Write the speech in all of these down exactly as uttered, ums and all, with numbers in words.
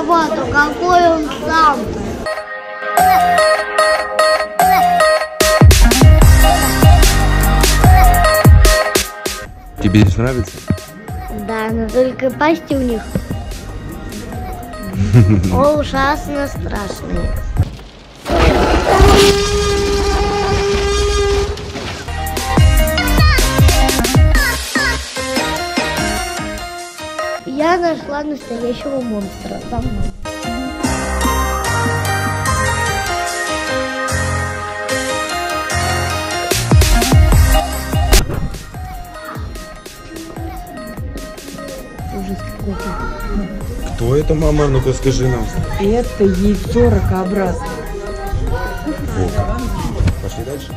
работу, какой он сам. Тебе здесь нравится? Да, но только пасти у них ужасно страшные. Я нашла настоящего монстра со мной. Кто это, мама? Ну-ка скажи нам. Это яйцо ракообразное. Пошли дальше.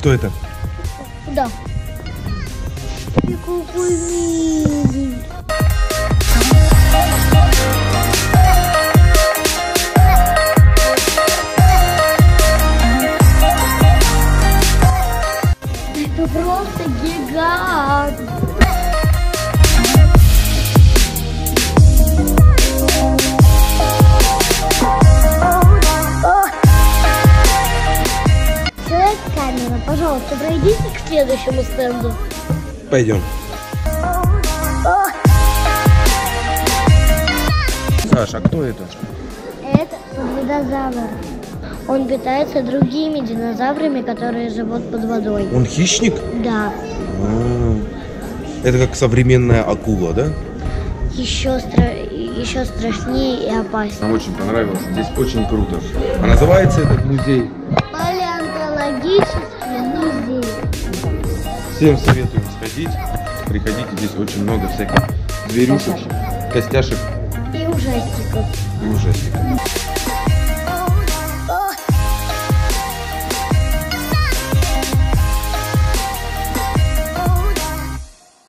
Кто это? Да. Это просто гигант. Человек камера, пожалуйста, пройдите к следующему стенду. Пойдем. Саша, а кто это? Это динозавр. Он питается другими динозаврами, которые живут под водой. Он хищник? Да. А-а-а. Это как современная акула, да? Еще, стра... Еще страшнее и опаснее. Нам очень понравилось. Здесь очень круто. А называется этот музей? Палеонтологический музей. Всем советуем сходить. Приходите, здесь очень много всяких зверюшек, костяшек. И ужастиков. И ужастиков.